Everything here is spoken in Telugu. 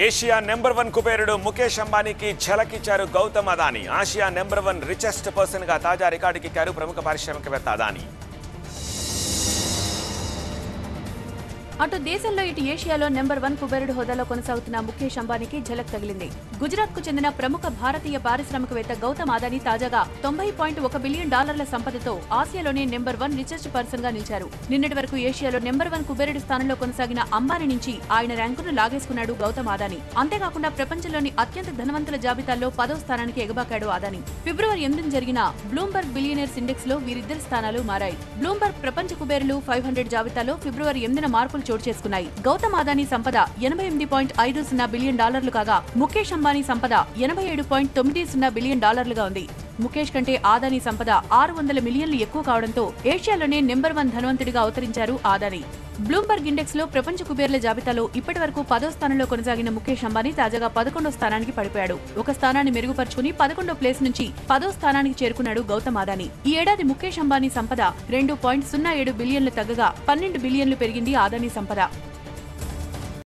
एशिया नंबर 1 कुबेरुडु मुकेश अंबानी की झलकिच्चारु Gautam Adani. Asia number 1 richest person का ताजा रिकॉर्डु प्रमुख पारिश्रमिकवेत्त अदानी। అటు దేశంలో ఇటు ఏషియాలో నెంబర్ 1 కుబేరుడు హోదాలో కొనసాగుతున్న ముఖేష్ అంబానీకి ఝలక్ తగిలింది। గుజరాత్ కు చెందిన ప్రముఖ భారతీయ పారిశ్రామికవేత్త గౌతమ్ అదానీ తాజాగా 90.1 బిలియన్ డాలర్ల సంపదతో ఆసియాలోనే నెంబర్ 1 రిచెస్ట్ పర్సన్ గా నిలిచారు। నిన్నటి వరకు ఏషియాలో నెంబర్ 1 కుబేరుడు స్థానంలో కొనసాగిన అంబానీ నుంచి ఆయన ర్యాంకును లాగేసుకున్నాడు గౌతమ్ అదానీ। అంతేకాకుండా ప్రపంచంలోని అత్యంత ధనవంతుల జాబితాలో 10వ స్థానానికి ఎగబాకాడు అదానీ। ఫిబ్రవరి 8న జరిగిన బ్లూంబర్గ్ బిలియనర్స్ ఇండెక్స్ లో వీరిద్దరి స్థానాలు మారాయి। బ్లూంబర్గ్ ప్రపంచ కుబేరులు 500 జాబితాలో ఫిబ్రవరి 8న మార్పులు చోటు చేసుకున్నాయి। గౌతమ్ అదానీ సంపద 88.50 బిలియన్ డాలర్లు కాగా ముకేష్ అంబానీ సంపద 87.90 బిలియన్ డాలర్లుగా ఉంది। ముకేష్ కంటే అదానీ సంపద 600 మిలియన్లు ఎక్కువ కావడంతో ఏషియాలోనే నెంబర్ 1 ధనవంతుడిగా అవతరించారు అదానీ। బ్లూంబర్గ్ ఇండెక్స్ లో ప్రపంచ కుబేర్ల జాబితాలో ఇప్పటివరకు 10వ స్థానంలో కొనసాగిన ముకేష్ అంబానీ తాజాగా 11వ స్థానానికి పడిపోయాడు। ఒక స్థానాన్ని మెరుగుపరుచుకుని 11వ ప్లేస్ నుంచి 10వ స్థానానికి చేరుకున్నాడు గౌతమ్ అదానీ। ఈ ఏడాది ముకేష్ అంబానీ సంపద 2.07 బిలియన్లు తగ్గగా 12 బిలియన్లు పెరిగింది అదానీ సంపద।